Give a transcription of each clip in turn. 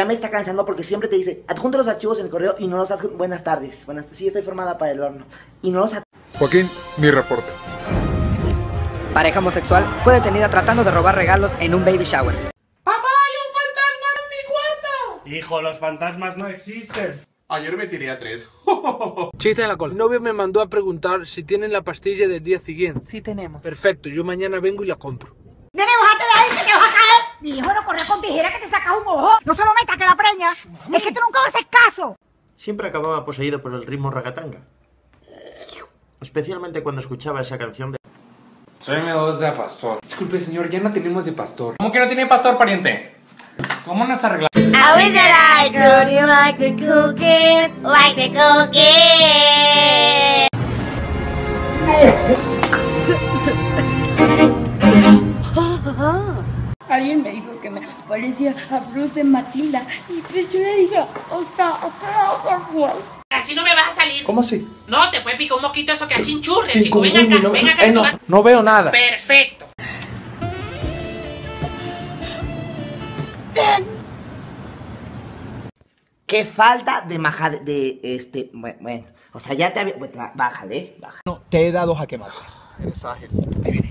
ya me está cansando porque siempre te dice, adjunta los archivos en el correo y no los adjunta. Buenas tardes, sí, estoy formada para el horno. Y no los adjunta. Joaquín, mi reporte. Pareja homosexual fue detenida tratando de robar regalos en un baby shower. ¡Papá, hay un fantasma en mi cuarto! Hijo, los fantasmas no existen. Ayer me tiré a 3. Chiste de la cola. El novio me mandó a preguntar si tienen la pastilla del día siguiente. Sí tenemos. Perfecto, yo mañana vengo y la compro. ¡Nene, bájate de ahí que te vas a caer! Mi hijo no corrió con tijera que te sacas un ojo. No se lo metas que la preña. Es que tú nunca haces caso. Siempre acababa poseído por el ritmo ragatanga. Especialmente cuando escuchaba esa canción de... Tráeme 2 de pastor. Disculpe señor, ya no tenemos de pastor. ¿Cómo que no tiene pastor, pariente? ¿Cómo nos arreglamos? I wish that I could be like the cookies, like the cookies. Alguien me dijo que me parecía a Bruce de Matilda y pues yo le dije, otra, así no me vas a salir. ¿Cómo así? No, te puede picar un mosquito eso que a chinchurre, chico. Venga acá, venga acá. No veo nada. Perfecto. Qué falta de maja de este... Bueno, o sea, ya te había... Bájale, bájale. No, te he dado jaque mate. Eres ágil. Ahí viene.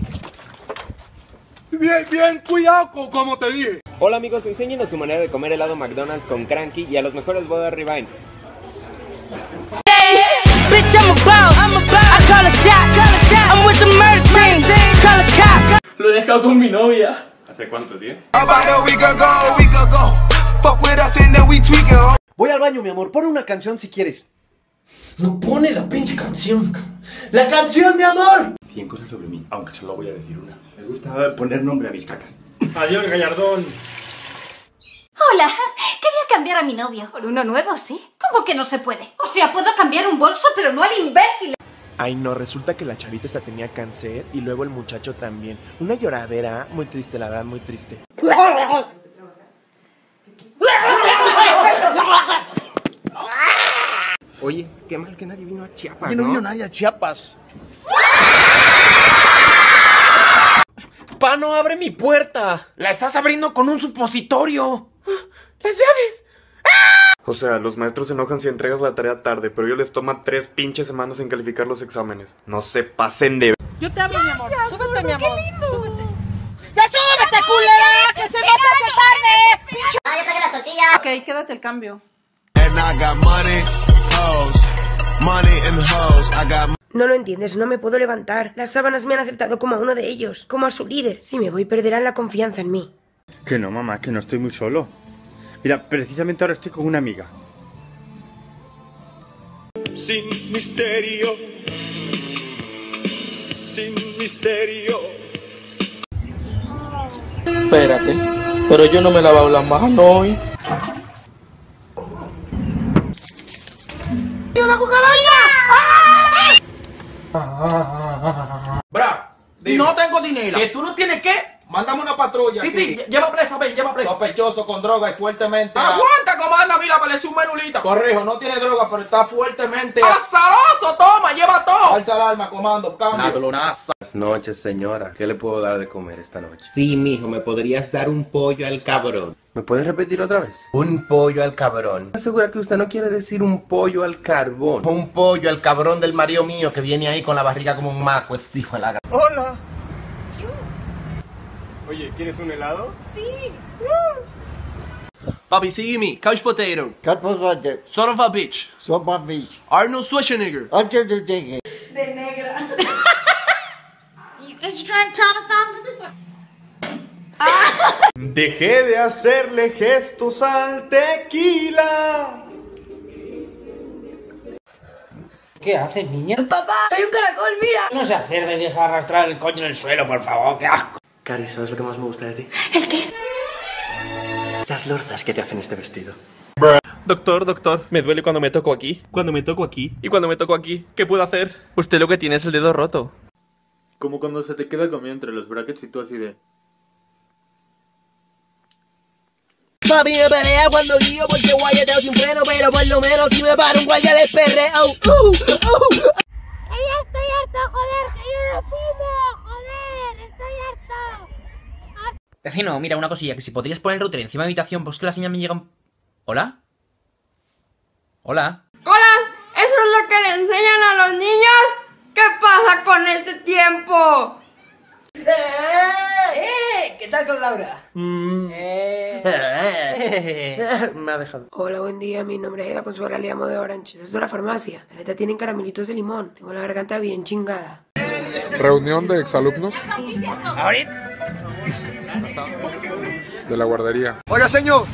Bien, bien, cuidado como te dije. Hola amigos, enséñenos su manera de comer helado McDonald's con Cranky y a los mejores bodas Rewind. Lo he dejado con mi novia. ¿Hace cuánto, tío? Voy al baño, mi amor, pon una canción si quieres. No pone la pinche canción. ¡La canción, mi amor! 100 cosas sobre mí, aunque solo voy a decir una. Me gusta poner nombre a mis cacas. Adiós, gallardón. Hola, quería cambiar a mi novio. Por uno nuevo, ¿sí? ¿Cómo que no se puede? O sea, puedo cambiar un bolso, pero no al imbécil. Ay no, resulta que la chavita esta tenía cáncer y luego el muchacho también. Una lloradera, muy triste, la verdad, muy triste. Oye, qué mal que nadie vino a Chiapas, ¿no? No vino nadie a Chiapas. ¡Pano, abre mi puerta! ¡La estás abriendo con un supositorio! ¡Las llaves! O sea, los maestros se enojan si entregas la tarea tarde, pero ellos les toman 3 pinches semanas en calificar los exámenes. No se pasen de... Yo te hablo, mi amor. Súbete, mi amor. Súbete. ¡Ya súbete, culera! ¡Que se nos hace tarde! ¡Pinche! ¡Ah, ya saqué las tortillas! Ok, quédate el cambio. No lo entiendes, no me puedo levantar. Las sábanas me han aceptado como a uno de ellos, como a su líder. Si me voy, perderán la confianza en mí. Que no, mamá, que no estoy muy solo. Mira, precisamente ahora estoy con una amiga. Sin misterio. Sin misterio. Espérate, pero yo no me lavo las manos hoy. ¡Y una cucaracha! ¡Ah! ¡Bra! No tengo dinero. ¿Que tú no tienes qué? Mándame una patrulla. Sí, aquí. Sí, lleva presa, ven, lleva presa. Sospechoso con droga y fuertemente. ¡Aguanta, comanda! Mira, parece un menulita. Corrijo, no tiene droga, pero está fuertemente. ¡Azaroso! ¡Toma, lleva todo! Alza el arma, comando, cambio. Buenas noches, señora. ¿Qué le puedo dar de comer esta noche? Sí, mijo, ¿me podrías dar un pollo al cabrón? ¿Me puedes repetir otra vez? Un pollo al cabrón. Asegura que usted no quiere decir un pollo al carbón. Un pollo al cabrón del marido mío que viene ahí con la barriga como un maco, estijo a la... ¡Hola! Oye, ¿quieres un helado? Sí. Papi, sigue me. Couch potato. Couch potato. Son of a bitch. Son of a bitch. Arnold Schwarzenegger. Arnold Schwarzenegger. De negra. You guys trying to something? Dejé de hacerle gestos al tequila. ¿Qué haces, niña? Papá, soy un caracol, mira. No se acerque y deja arrastrar el coño en el suelo, por favor, qué asco. Cari, ¿sabes lo que más me gusta de ti? ¿El qué? Las lorzas que te hacen este vestido. Doctor, doctor, me duele cuando me toco aquí. Cuando me toco aquí. Y cuando me toco aquí, ¿qué puedo hacer? Usted lo que tiene es el dedo roto. Como cuando se te queda el comida entre los brackets y tú así de... Papi me pelea cuando lío porque guayeteo sin freno, pero por lo menos si me paro un guaya de perreo. ¡Ya estoy harto, joder! ¡Que yo no fumo! ¡Joder! ¡Estoy harto! Vecino, mira, una cosilla, que si podrías poner el router encima de mi habitación, pues que la señal me llega... ¿Hola? ¿Hola? ¡Colas! ¡Eso es lo que le enseñan a los niños! ¿Qué pasa con este tiempo? ¿Qué tal con Laura? Me ha dejado. Hola, buen día, mi nombre es Aida Consuelo, le llamo de Orange. ¿Es de la farmacia? La neta tienen caramelitos de limón. Tengo la garganta bien chingada. ¿Reunión de exalumnos? ¿Ahorita? De la guardería. Oiga, señor.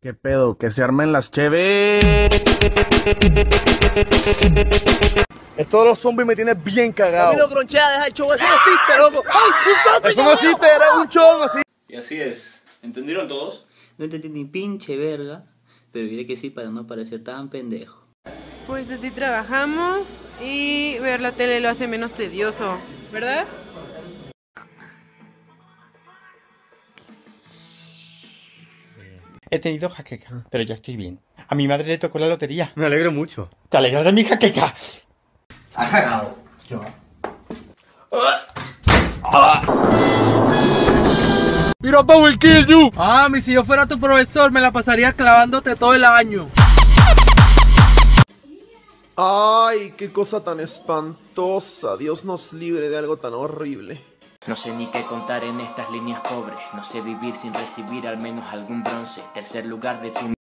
¿Qué pedo? Que se armen las cheves. Esto de los zombies me tiene bien cagado. A mí lo cronchea, deja el show, eso no existe, loco. ¡Ay, eso no existe, era un show así! Y así es. ¿Entendieron todos? No entendí ni pinche verga, pero diré que sí para no parecer tan pendejo. Pues así trabajamos y ver la tele lo hace menos tedioso, ¿verdad? He tenido jaqueca, pero ya estoy bien. A mi madre le tocó la lotería. Me alegro mucho. ¿Te alegras de mi jaqueca? Ha cagado. Yo. Piropa will kill you. Ah, mi, si yo fuera tu profesor, me la pasaría clavándote todo el año. Ay, qué cosa tan espantosa. Dios nos libre de algo tan horrible. No sé ni qué contar en estas líneas pobres. No sé vivir sin recibir al menos algún bronce. Tercer lugar de tu...